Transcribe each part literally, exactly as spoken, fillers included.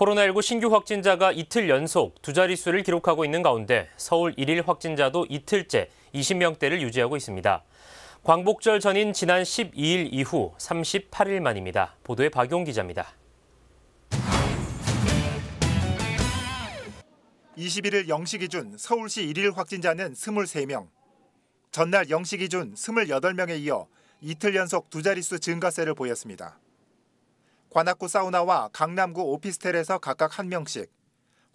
코로나 일구 신규 확진자가 이틀 연속 두 자릿수를 기록하고 있는 가운데 서울 일일 확진자도 이틀째 이십 명대를 유지하고 있습니다. 광복절 전인 지난 십이일 이후 삼십팔일 만입니다. 보도에 박용 기자입니다. 이십일일 영 시 기준 서울시 일일 확진자는 이십삼 명. 전날 영 시 기준 이십팔 명에 이어 이틀 연속 두 자릿수 증가세를 보였습니다. 관악구 사우나와 강남구 오피스텔에서 각각 한 명씩,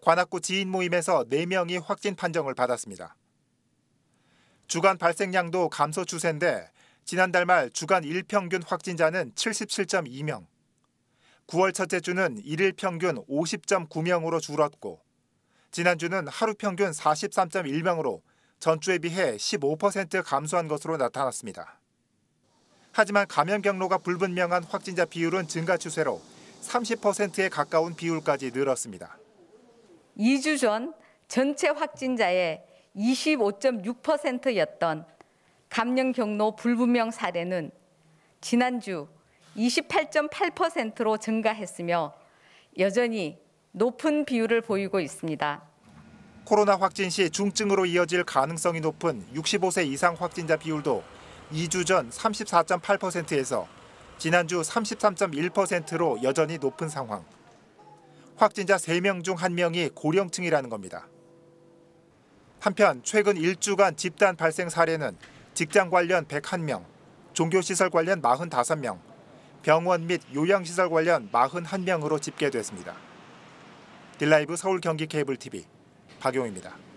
관악구 지인 모임에서 네 명이 확진 판정을 받았습니다. 주간 발생량도 감소 추세인데 지난달 말 주간 일평균 확진자는 칠십칠 점 이 명, 구월 첫째 주는 일일 평균 오십 점 구 명으로 줄었고 지난주는 하루 평균 사십삼 점 일 명으로 전주에 비해 십오 퍼센트 감소한 것으로 나타났습니다. 하지만 감염 경로가 불분명한 확진자 비율은 증가 추세로 삼십 퍼센트에 가까운 비율까지 늘었습니다. 이 주 전 전체 확진자의 이십오 점 육 퍼센트였던 감염 경로 불분명 사례는 지난주 이십팔 점 팔 퍼센트로 증가했으며 여전히 높은 비율을 보이고 있습니다. 코로나 확진 시 중증으로 이어질 가능성이 높은 육십오 세 이상 확진자 비율도 이 주 전 삼십사 점 팔 퍼센트에서 지난주 삼십삼 점 일 퍼센트로 여전히 높은 상황. 확진자 세 명 중 한 명이 고령층이라는 겁니다. 한편 최근 일 주간 집단 발생 사례는 직장 관련 백일 명, 종교시설 관련 사십오 명, 병원 및 요양시설 관련 사십일 명으로 집계됐습니다. 딜라이브 서울경기케이블티비 박용입니다.